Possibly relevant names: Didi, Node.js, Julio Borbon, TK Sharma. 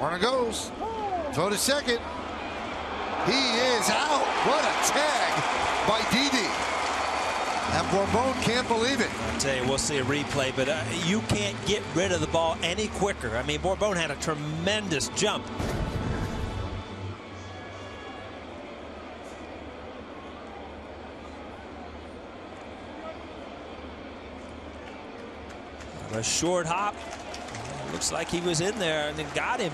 Warner goes. Throw to second. He is out. What a tag by Didi. And Borbon can't believe it. I tell you, we'll see a replay, but you can't get rid of the ball any quicker. I mean, Borbon had a tremendous jump. A short hop. Looks like he was in there and then got him.